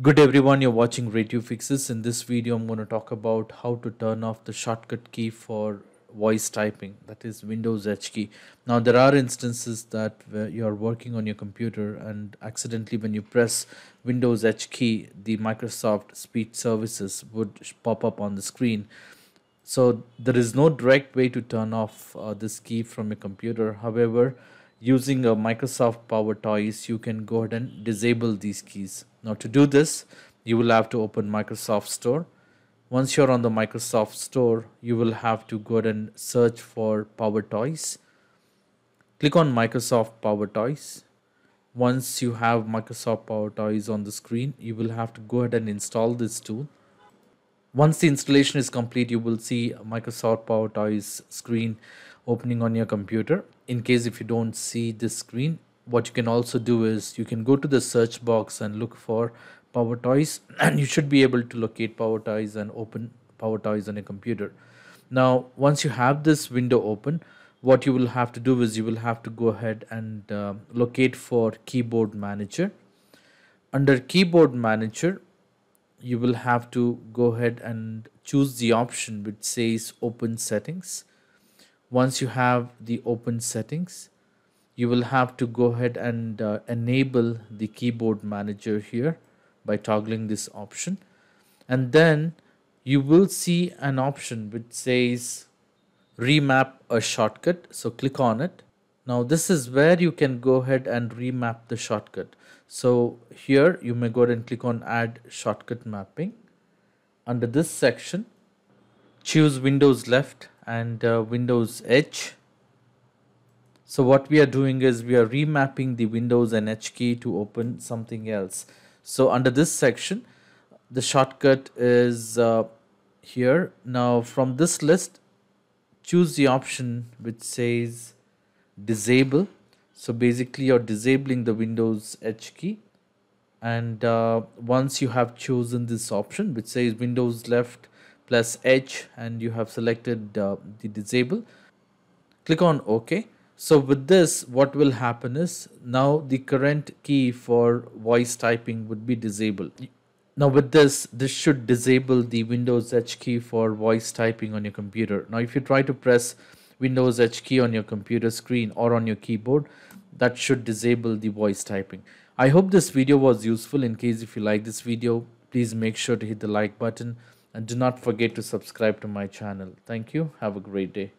Good everyone, you're watching Ray Tube Fixes. In this video, I'm going to talk about how to turn off the shortcut key for voice typing, that is Windows H key. Now there are instances that where you're working on your computer and accidentally when you press Windows H key, the Microsoft Speech Services would pop up on the screen. So there is no direct way to turn off this key from your computer. However, using a Microsoft Power Toys, you can go ahead and disable these keys. Now to do this, you will have to open Microsoft Store. Once you're on the Microsoft Store, you will have to go ahead and search for Power Toys. Click on Microsoft Power Toys. Once you have Microsoft Power Toys on the screen, you will have to go ahead and install this tool. Once the installation is complete, you will see Microsoft Power Toys screen opening on your computer. In case if you don't see this screen, what you can also do is you can go to the search box and look for Power Toys, and you should be able to locate Power Toys and open Power Toys on your computer. Now once you have this window open, what you will have to do is you will have to go ahead and locate for Keyboard Manager. Under Keyboard Manager, you will have to go ahead and choose the option which says Open Settings. Once you have the Open Settings, you will have to go ahead and enable the Keyboard Manager here by toggling this option, and then you will see an option which says remap a shortcut, so click on it. Now this is where you can go ahead and remap the shortcut. So here you may go ahead and click on add shortcut mapping. Under this section, choose Windows left and Windows H. So what we are doing is we are remapping the Windows and H key to open something else. So under this section, the shortcut is here. Now from this list, choose the option which says disable. So basically you're disabling the Windows H key, and once you have chosen this option which says Windows left plus H and you have selected the disable, click on OK. So with this, what will happen is now the current key for voice typing would be disabled. Now with this should disable the Windows H key for voice typing on your computer. Now if you try to press Windows H key on your computer screen or on your keyboard, that should disable the voice typing. I hope this video was useful. In case if you like this video, please make sure to hit the like button and do not forget to subscribe to my channel. Thank you. Have a great day.